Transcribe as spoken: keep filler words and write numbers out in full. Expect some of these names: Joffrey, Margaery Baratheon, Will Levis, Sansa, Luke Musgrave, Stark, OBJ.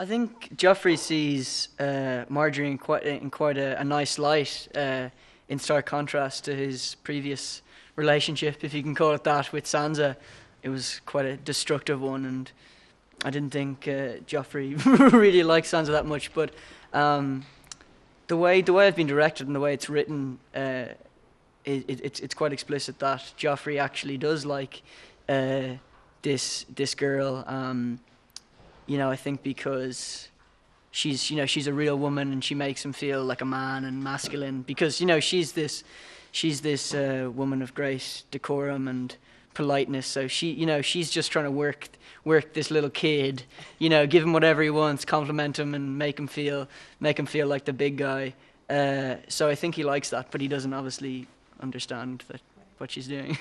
I think Joffrey sees uh, Margaery in quite, in quite a, a nice light, uh, in stark contrast to his previous relationship, if you can call it that, with Sansa. It was quite a destructive one, and I didn't think uh, Joffrey really liked Sansa that much. But um, the way the way I've been directed and the way it's written, uh, it, it, it's it's quite explicit that Joffrey actually does like uh, this this girl. Um, you know, I think because she's you know she's a real woman and she makes him feel like a man and masculine, because you know she's this she's this uh, woman of grace, decorum, and politeness. So she, you know, she's just trying to work, work this little kid. You know, give him whatever he wants, compliment him, and make him feel, make him feel like the big guy. Uh, so I think he likes that, but he doesn't obviously understand that what she's doing.